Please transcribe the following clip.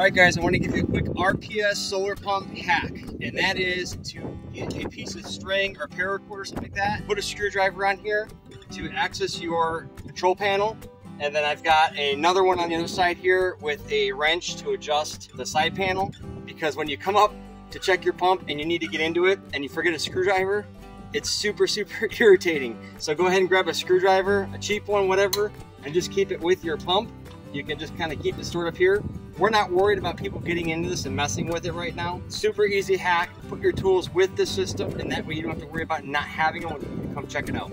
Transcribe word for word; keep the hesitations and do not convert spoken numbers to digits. Alright guys, I want to give you a quick R P S solar pump hack, and that is to get a piece of string or paracord or something like that, put a screwdriver on here to access your control panel, and then I've got another one on the other side here with a wrench to adjust the side panel, because when you come up to check your pump and you need to get into it and you forget a screwdriver, it's super, super irritating. So go ahead and grab a screwdriver, a cheap one, whatever, and just keep it with your pump. You can just kind of keep it stored up here. We're not worried about people getting into this and messing with it right now. Super easy hack. Put your tools with the system, and that way you don't have to worry about not having them when you come check it out.